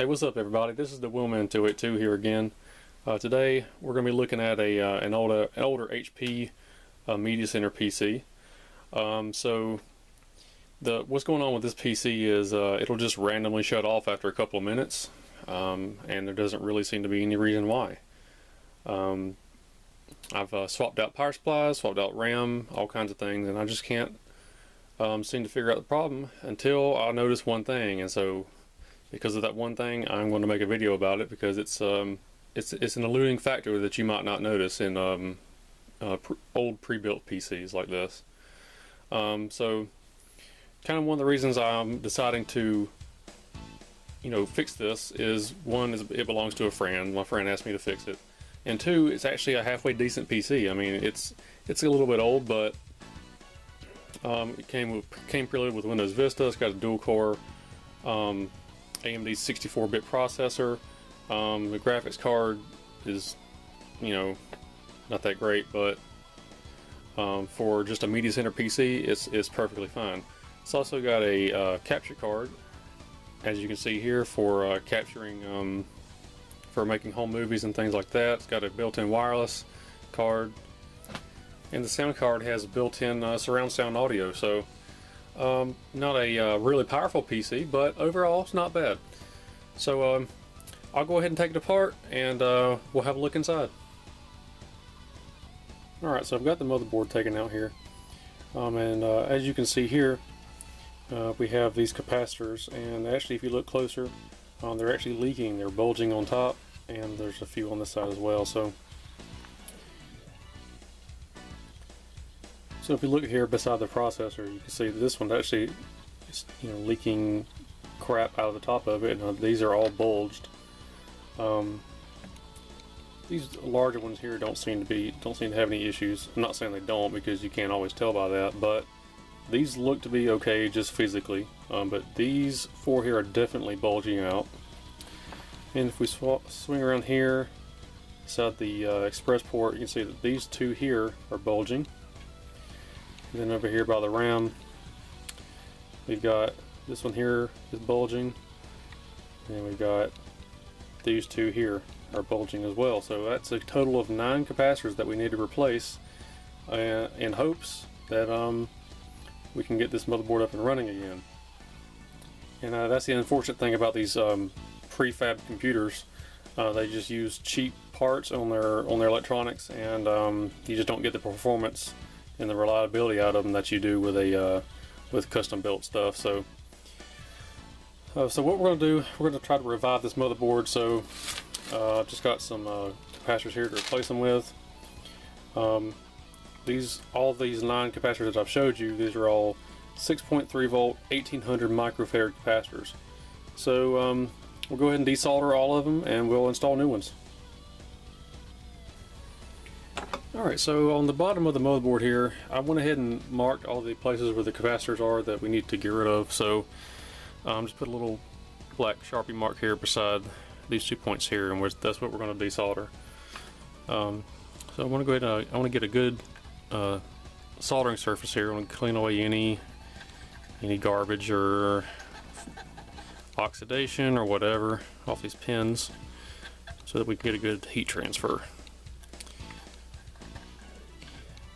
Hey, what's up everybody? This is the Wheelman282 here again. Today we're going to be looking at an older HP media center PC. So what's going on with this PC is it'll just randomly shut off after a couple of minutes, and there doesn't really seem to be any reason why. I've swapped out power supplies, swapped out RAM, all kinds of things, and I just can't seem to figure out the problem until I notice one thing, and so. Because of that one thing, I'm going to make a video about it because it's an eluding factor that you might not notice in old pre-built PCs like this. So, kind of one of the reasons I'm deciding to, fix this is one is it belongs to a friend. My friend asked me to fix it, and two, it's actually a halfway decent PC. I mean, it's a little bit old, but it came preloaded with Windows Vista. It's got a dual core. AMD 64-bit processor. The graphics card is, not that great, but for just a media center PC, it's perfectly fine. It's also got a capture card, as you can see here, for capturing, for making home movies and things like that. It's got a built-in wireless card, and the sound card has built-in surround sound audio. So. Not a really powerful PC, but overall it's not bad. So I'll go ahead and take it apart and we'll have a look inside. Alright, so I've got the motherboard taken out here. And as you can see here, we have these capacitors, and actually if you look closer, they're actually leaking. They're bulging on top, and there's a few on this side as well. So if you look here beside the processor, you can see that this one's actually leaking crap out of the top of it, and these are all bulged. These larger ones here don't seem to have any issues. I'm not saying they don't, because you can't always tell by that, but these look to be okay just physically. But these four here are definitely bulging out. And if we swing around here beside the express port, you can see that these two here are bulging. And then over here by the RAM, we've got this one here is bulging, and we've got these two here are bulging as well. So that's a total of 9 capacitors that we need to replace in hopes that we can get this motherboard up and running again. And that's the unfortunate thing about these prefab computers. They just use cheap parts on their electronics, and you just don't get the performance and the reliability out of them that you do with a with custom-built stuff. So, so what we're going to do, we're going to try to revive this motherboard. So, I've just got some capacitors here to replace them with. All these 9 capacitors that I've showed you, these are all 6.3 volt, 1800 microfarad capacitors. So, we'll go ahead and desolder all of them, and we'll install new ones. Alright, so on the bottom of the motherboard here, I went ahead and marked all the places where the capacitors are that we need to get rid of. So just put a little black Sharpie mark here beside these two points here, and that's what we're going to desolder. So I want to go ahead and I want to get a good soldering surface here. I want to clean away any garbage or oxidation or whatever off these pins so that we can get a good heat transfer,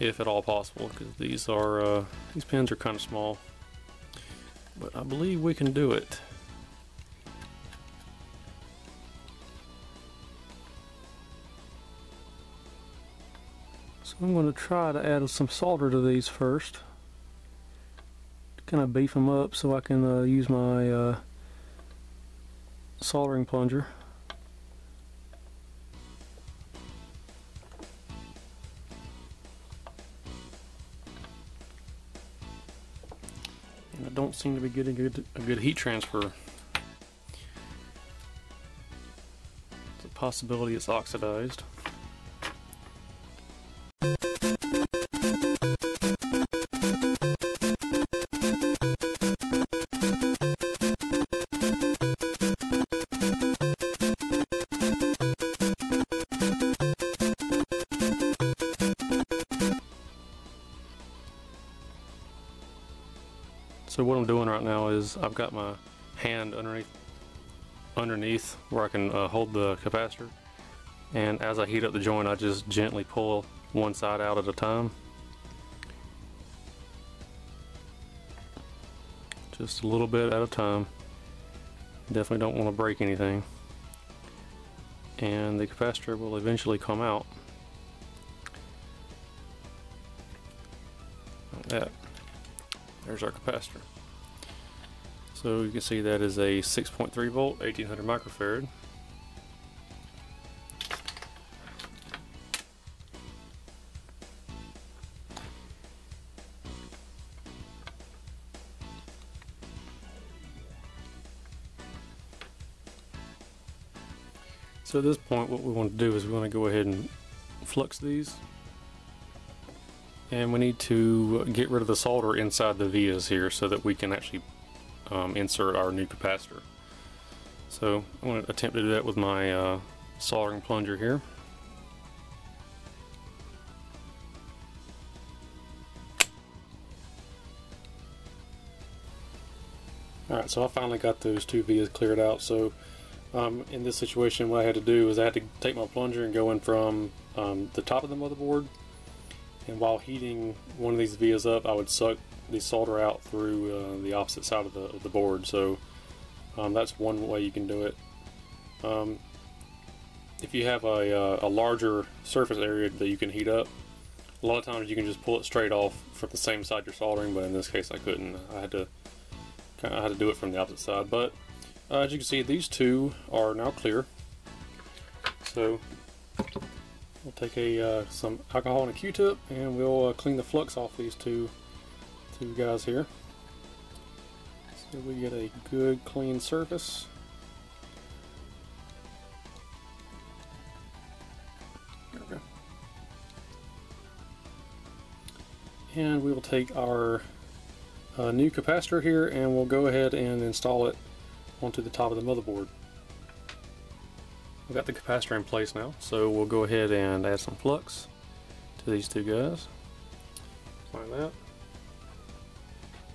if at all possible, because these pins are kind of small, but I believe we can do it. So I'm going to try to add some solder to these first, to kind of beef them up so I can use my soldering plunger. I don't seem to be getting a good heat transfer. It's a possibility it's oxidized. So what I'm doing right now is I've got my hand underneath underneath where I can hold the capacitor, and as I heat up the joint I just gently pull one side out at a time, just a little bit at a time. Definitely don't want to break anything, and the capacitor will eventually come out like that. There's our capacitor. So you can see that is a 6.3 volt, 1800 microfarad. So at this point what we want to do is we want to go ahead and flux these, and we need to get rid of the solder inside the vias here so that we can actually insert our new capacitor. So I'm going to attempt to do that with my soldering plunger here. Alright, so I finally got those two vias cleared out. So in this situation what I had to do was I had to take my plunger and go in from the top of the motherboard, and while heating one of these vias up I would suck the solder out through the opposite side of the board. So that's one way you can do it. If you have a larger surface area that you can heat up, a lot of times you can just pull it straight off from the same side you're soldering, but in this case I couldn't. I had to do it from the opposite side. But as you can see, these two are now clear. So we'll take some alcohol and a Q-tip, and we'll clean the flux off these two guys here, so we get a good clean surface. There we go. And we will take our new capacitor here, and we'll go ahead and install it onto the top of the motherboard. We've got the capacitor in place now, so we'll go ahead and add some flux to these two guys like that.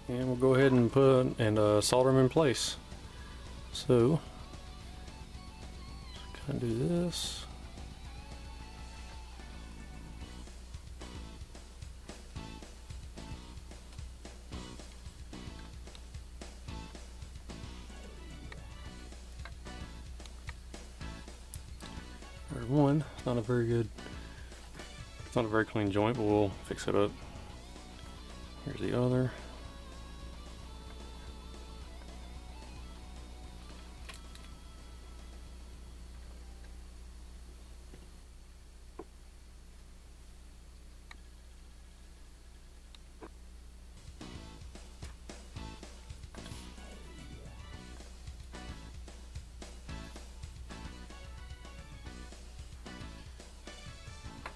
And we'll go ahead and solder them in place. So just kind of do this. There's one. It's not a very clean joint, but we'll fix it up. Here's the other.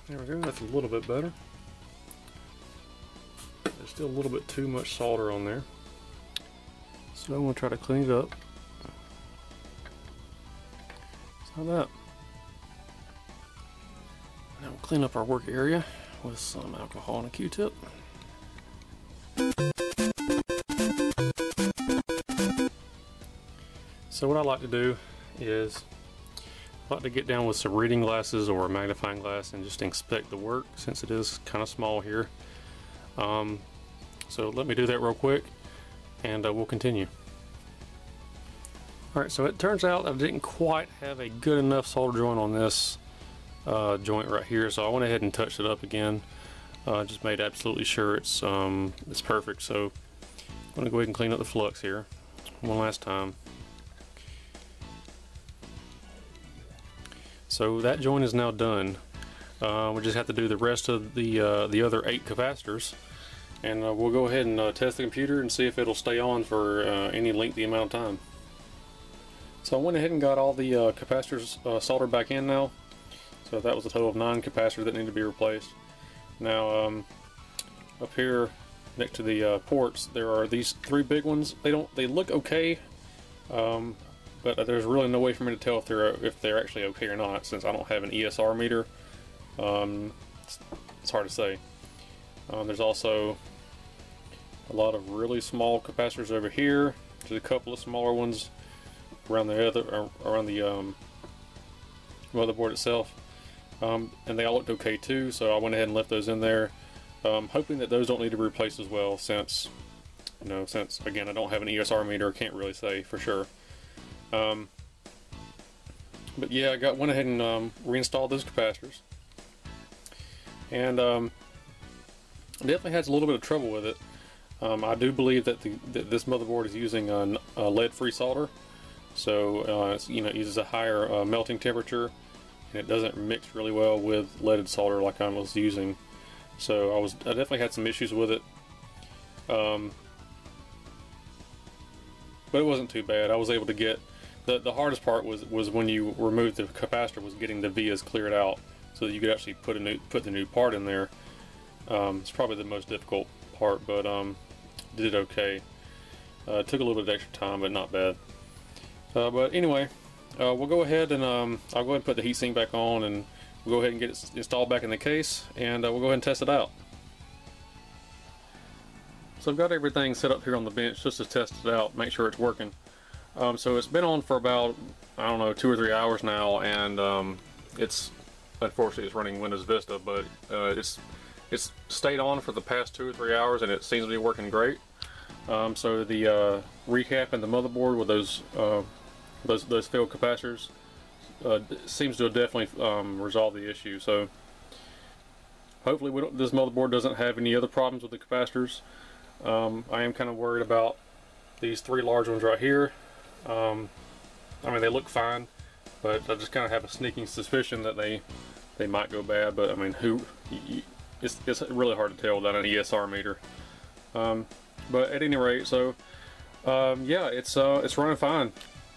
There we go, that's a little bit better. There's still a little bit too much solder on there, so I'm going to try to clean it up. It's not that. Now we'll clean up our work area with some alcohol and a Q-tip. So what I like to do is I like to get down with some reading glasses or a magnifying glass and just inspect the work, since it is kind of small here. So let me do that real quick, and we'll continue. Alright, so it turns out I didn't quite have a good enough solder joint on this joint right here, so I went ahead and touched it up again. Just made absolutely sure it's perfect. So I'm going to go ahead and clean up the flux here one last time. So that joint is now done. We just have to do the rest of the other 8 capacitors, and we'll go ahead and test the computer and see if it'll stay on for any lengthy amount of time. So I went ahead and got all the capacitors soldered back in now. So that was a total of 9 capacitors that need to be replaced. Now up here next to the ports, there are these 3 big ones. They look okay. But there's really no way for me to tell if they're actually okay or not, since I don't have an ESR meter. It's hard to say. There's also a lot of really small capacitors over here. There's a couple of smaller ones around the other, motherboard itself, and they all looked okay too, so I went ahead and left those in there, hoping that those don't need to be replaced as well, since, you know, since again I don't have an ESR meter, can't really say for sure. But yeah, I went ahead and reinstalled those capacitors, and definitely had a little bit of trouble with it. I do believe that this motherboard is using a lead-free solder, so you know, it uses a higher melting temperature, and it doesn't mix really well with leaded solder like I was using. So I definitely had some issues with it, but it wasn't too bad. I was able to get the hardest part was when you removed the capacitor, was getting the vias cleared out so that you could actually put the new part in there. It's probably the most difficult part, but did okay. It took a little bit of extra time, but not bad. But anyway, we'll go ahead and I'll go ahead and put the heatsink back on, and we'll go ahead and get it installed back in the case, and we'll go ahead and test it out. So I've got everything set up here on the bench just to test it out, make sure it's working. So it's been on for about, I don't know, 2 or 3 hours now, and it's, unfortunately, it's running Windows Vista, but it's stayed on for the past 2 or 3 hours, and it seems to be working great. So the recap and the motherboard with those failed capacitors seems to have definitely resolved the issue. So hopefully this motherboard doesn't have any other problems with the capacitors. I am kind of worried about these 3 large ones right here. I mean, they look fine, but I just kind of have a sneaking suspicion that they might go bad. But I mean, it's really hard to tell without an ESR meter. But at any rate, so yeah, it's running fine.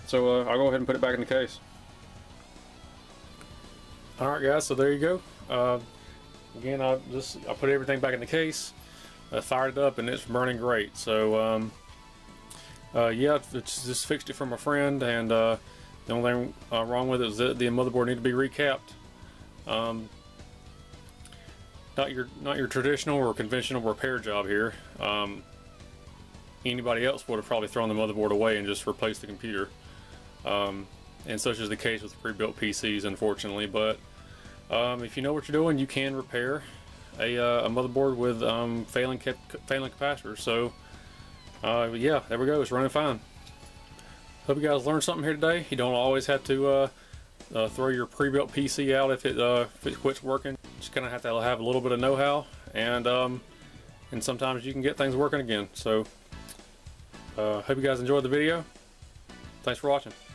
So I'll go ahead and put it back in the case. Alright guys, so there you go. Again, I put everything back in the case, I fired it up, and it's burning great. So yeah, just fixed it from a friend, and the only thing wrong with it is that the motherboard needed to be recapped. Not your traditional or conventional repair job here. Anybody else would have probably thrown the motherboard away and just replaced the computer. And such is the case with pre-built PCs, unfortunately. But if you know what you're doing, you can repair a motherboard with failing capacitors. So yeah, there we go. It's running fine. Hope you guys learned something here today. You don't always have to throw your pre-built PC out if it quits working. Just kind of have to have a little bit of know-how, and sometimes you can get things working again. So hope you guys enjoyed the video. Thanks for watching.